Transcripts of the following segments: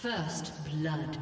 First blood.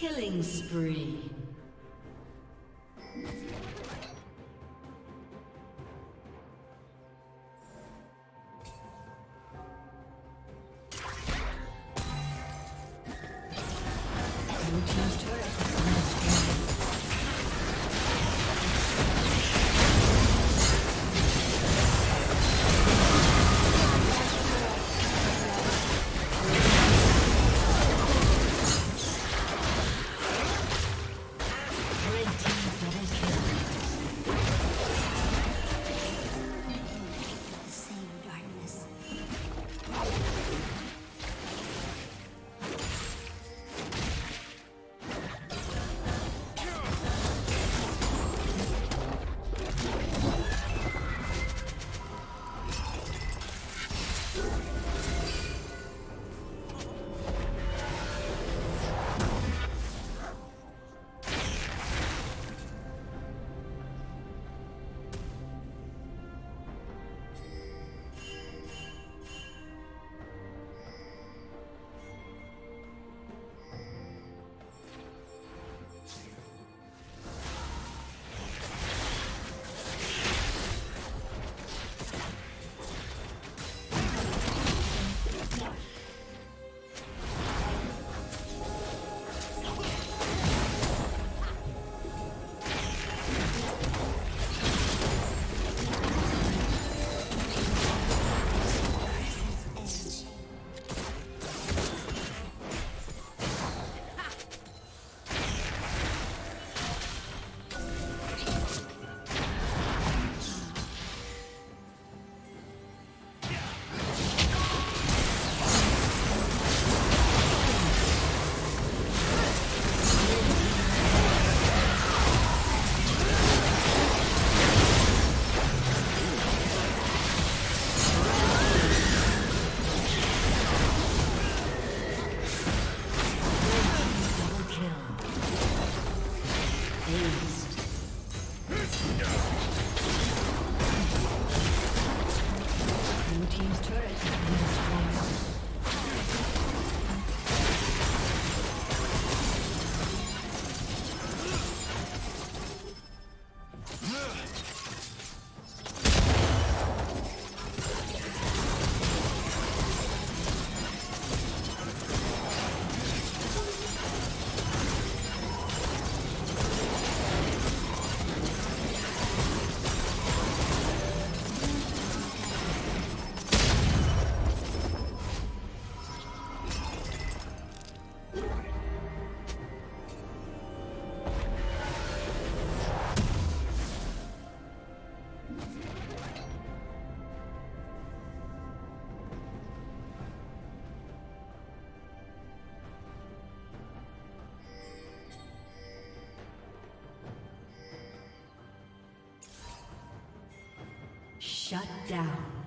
Killing spree. Shut down.